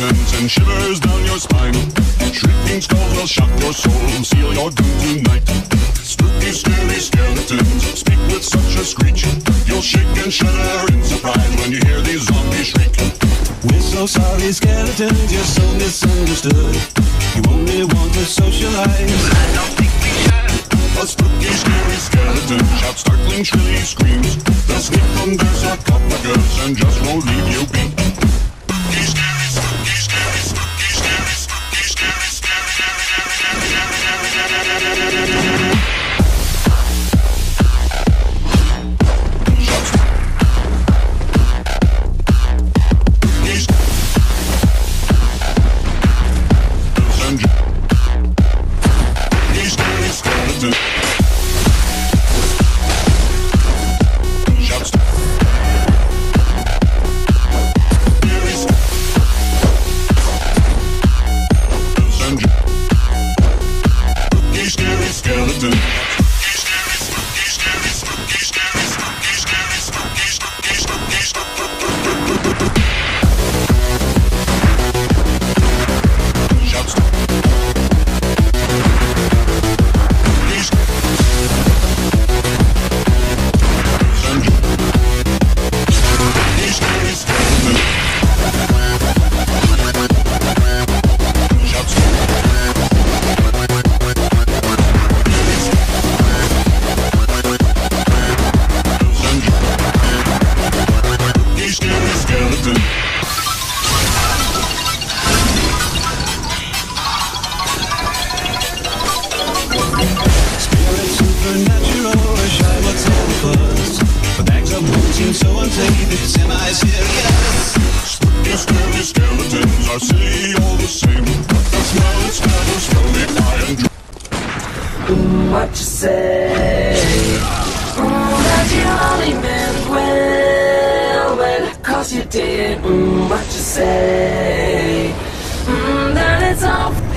movements and shivers down your spine. Shrieking skulls will shock your soul and seal your doom tonight. Spooky, scary skeletons speak with such a screech. You'll shake and shudder in surprise when you hear these zombies shriek. We're so sorry, skeletons, you're so misunderstood. You only want to socialize. I don't think we should. A spooky, scary skeleton shouts startling, shrilly screams. They'll sneak from their sarcophagus and just won't leave you be. What you say, then it's off.